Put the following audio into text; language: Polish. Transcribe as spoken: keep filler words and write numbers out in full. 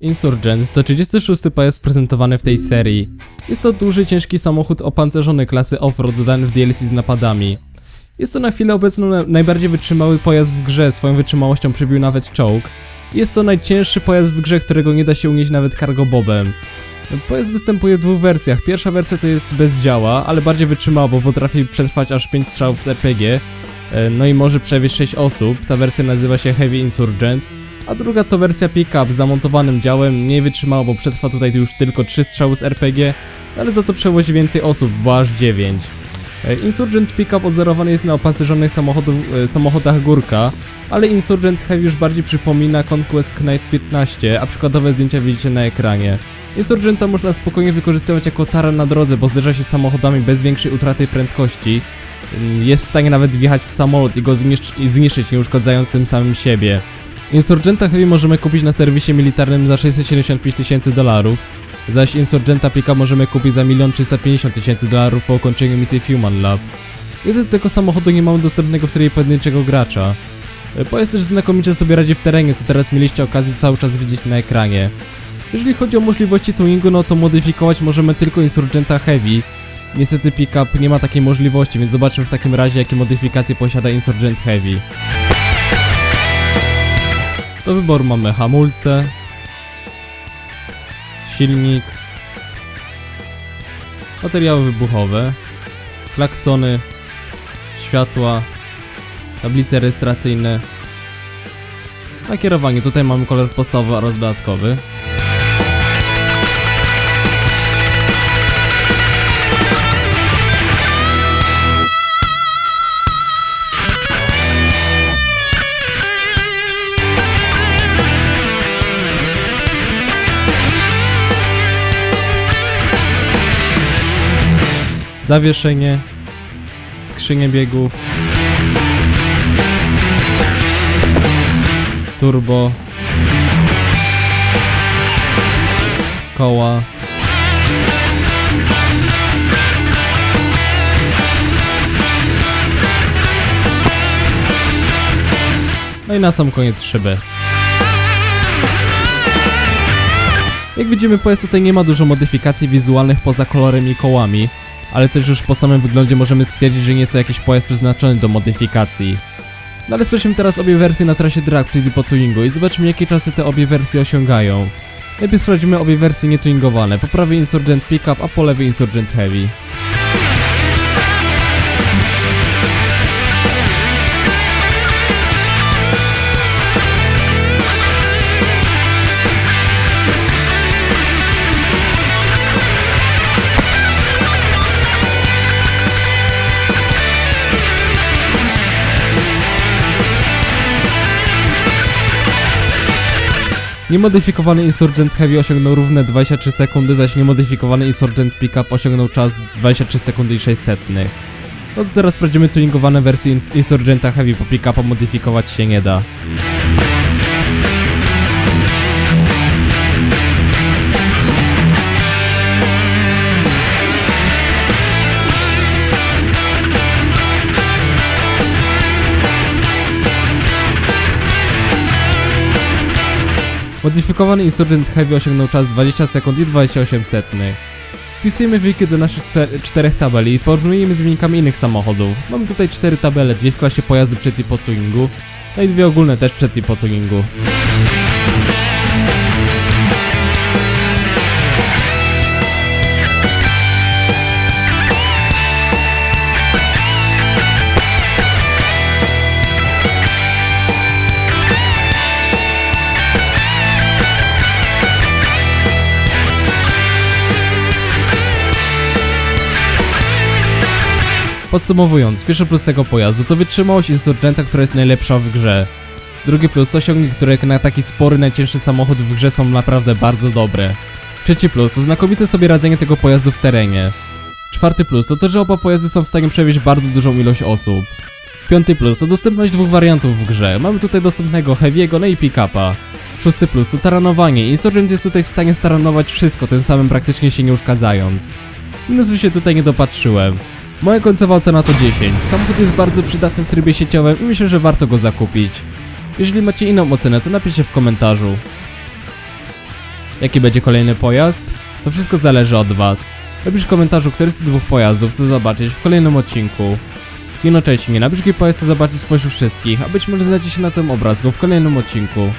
Insurgent to trzydziesty szósty pojazd prezentowany w tej serii. Jest to duży, ciężki samochód opancerzony klasy off-road dodany w D L C z napadami. Jest to na chwilę obecną najbardziej wytrzymały pojazd w grze, swoją wytrzymałością przebił nawet czołg. Jest to najcięższy pojazd w grze, którego nie da się unieść nawet Cargo Bobem. Pojazd występuje w dwóch wersjach. Pierwsza wersja to jest bez działa, ale bardziej wytrzymała, bo potrafi przetrwać aż pięć strzałów z R P G, no i może przewieźć sześć osób. Ta wersja nazywa się Heavy Insurgent. A druga to wersja pick-up z zamontowanym działem, mniej wytrzymała, bo przetrwa tutaj już tylko trzy strzały z R P G, ale za to przewozi więcej osób, bo aż dziewięć. Insurgent Pickup odzorowany jest na opancerzonych samochodach Górka, ale Insurgent Heavy już bardziej przypomina Conquest Knight piętnaście, a przykładowe zdjęcia widzicie na ekranie. Insurgenta można spokojnie wykorzystywać jako tarę na drodze, bo zderza się samochodami bez większej utraty prędkości. Jest w stanie nawet wjechać w samolot i go zniszcz i zniszczyć, nie uszkadzając tym samym siebie. Insurgenta Heavy możemy kupić na serwisie militarnym za sześćset siedemdziesiąt pięć tysięcy dolarów, zaś Insurgenta Pickup możemy kupić za milion trzysta pięćdziesiąt tysięcy dolarów po ukończeniu misji Human Lab. Niestety tego samochodu nie mamy dostępnego w trybie pojedynczego gracza. Pojazd też znakomicie sobie radzi w terenie, co teraz mieliście okazję cały czas widzieć na ekranie. Jeżeli chodzi o możliwości tuningu, no to modyfikować możemy tylko Insurgenta Heavy. Niestety Pickup nie ma takiej możliwości, więc zobaczmy w takim razie, jakie modyfikacje posiada Insurgent Heavy. Do wyboru mamy hamulce, silnik, materiały wybuchowe, klaksony, światła, tablice rejestracyjne, nakierowanie. Tutaj mamy kolor podstawowy oraz dodatkowy. Zawieszenie, skrzynie biegów, turbo, koła, no i na sam koniec szyby. Jak widzimy, pojazd tutaj nie ma dużo modyfikacji wizualnych poza kolorem i kołami, ale też już po samym wyglądzie możemy stwierdzić, że nie jest to jakiś pojazd przeznaczony do modyfikacji. No ale sprawdźmy teraz obie wersje na trasie drag, czyli po tuningu, i zobaczmy, jakie czasy te obie wersje osiągają. Najpierw sprawdzimy obie wersje nietuningowane, po prawej Insurgent Pickup, a po lewej Insurgent Heavy. Niemodyfikowany Insurgent Heavy osiągnął równe dwadzieścia trzy sekundy, zaś niemodyfikowany Insurgent Pickup osiągnął czas dwadzieścia trzy sekundy i sześć setnych. No to teraz sprawdzimy tuningowane wersje Insurgenta Heavy, bo Pickupa modyfikować się nie da. Modyfikowany Insurgent Heavy osiągnął czas dwadzieścia sekund i dwadzieścia osiem setnych. Wpisujemy wyniki do naszych czterech tabeli i porównujemy z wynikami innych samochodów. Mamy tutaj cztery tabele, dwie w klasie pojazdu przed i po tuningu, no i dwie ogólne też przed i po tuningu. Podsumowując, pierwszy plus tego pojazdu to wytrzymałość Insurgenta, która jest najlepsza w grze. Drugi plus to osiągi, które na taki spory, najcięższy samochód w grze są naprawdę bardzo dobre. Trzeci plus to znakomite sobie radzenie tego pojazdu w terenie. Czwarty plus to to, że oba pojazdy są w stanie przewieźć bardzo dużą ilość osób. Piąty plus to dostępność dwóch wariantów w grze. Mamy tutaj dostępnego Heavy'ego, no i Pick-upa. Szósty plus to taranowanie. Insurgent jest tutaj w stanie staranować wszystko, tym samym praktycznie się nie uszkadzając. Minus się tutaj nie dopatrzyłem. Moja końcowa ocena to dziesięć. Samochód jest bardzo przydatny w trybie sieciowym i myślę, że warto go zakupić. Jeżeli macie inną ocenę, to napiszcie w komentarzu. Jaki będzie kolejny pojazd? To wszystko zależy od Was. Napisz w komentarzu, który z tych dwóch pojazdów chcę zobaczyć w kolejnym odcinku. Jednocześnie napisz, jaki pojazd chcę zobaczyć spośród wszystkich, a być może znajdzie się na tym obrazku w kolejnym odcinku.